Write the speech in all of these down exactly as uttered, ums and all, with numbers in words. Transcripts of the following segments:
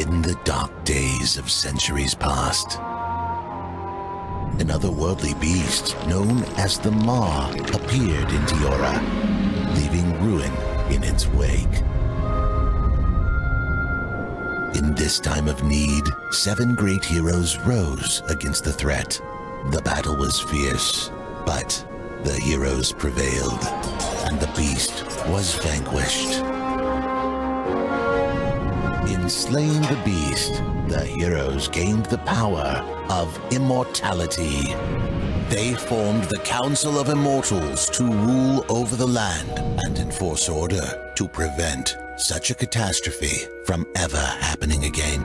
hidden the dark days of centuries past. An otherworldly beast known as the Maw appeared in Teora, leaving ruin in its wake. In this time of need, seven great heroes rose against the threat. The battle was fierce, but the heroes prevailed, and the beast was vanquished. In slaying the beast, the heroes gained the power of immortality. They formed the Council of Immortals to rule over the land and enforce order to prevent such a catastrophe from ever happening again.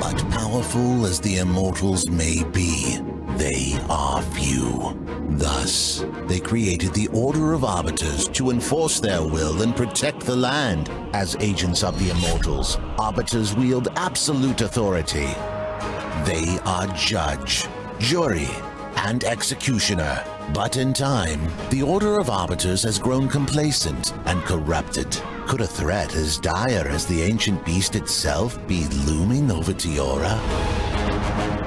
But powerful as the Immortals may be, they are few. Thus, they created the Order of Arbiters to enforce their will and protect the land. As agents of the Immortals, Arbiters wield absolute authority. They are judge, jury, and executioner. But in time, the Order of Arbiters has grown complacent and corrupted. Could a threat as dire as the ancient beast itself be looming over Teora?